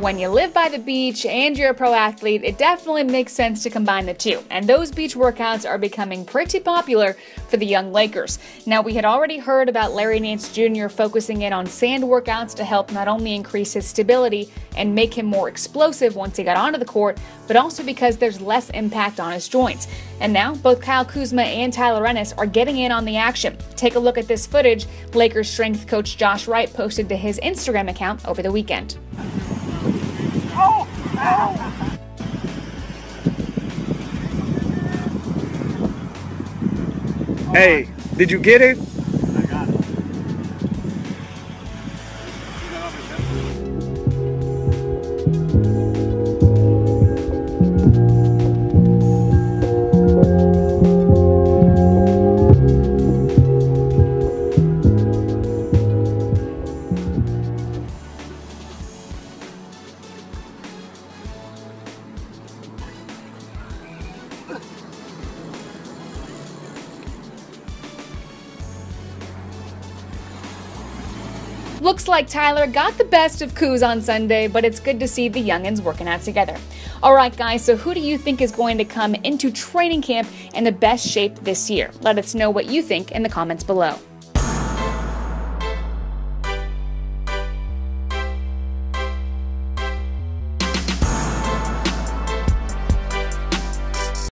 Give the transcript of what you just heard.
When you live by the beach and you're a pro athlete, it definitely makes sense to combine the two, and those beach workouts are becoming pretty popular for the young Lakers. Now, we had already heard about Larry Nance Jr. focusing in on sand workouts to help not only increase his stability and make him more explosive once he got onto the court, but also because there's less impact on his joints. And now, both Kyle Kuzma and Tyler Ennis are getting in on the action. Take a look at this footage Lakers strength coach Josh Wright posted to his Instagram account over the weekend. Oh, ow. Hey, did you get it? I got it. Looks like Tyler got the best of Kuz on Sunday, but it's good to see the youngins working out together. All right, guys, so who do you think is going to come into training camp in the best shape this year? Let us know what you think in the comments below.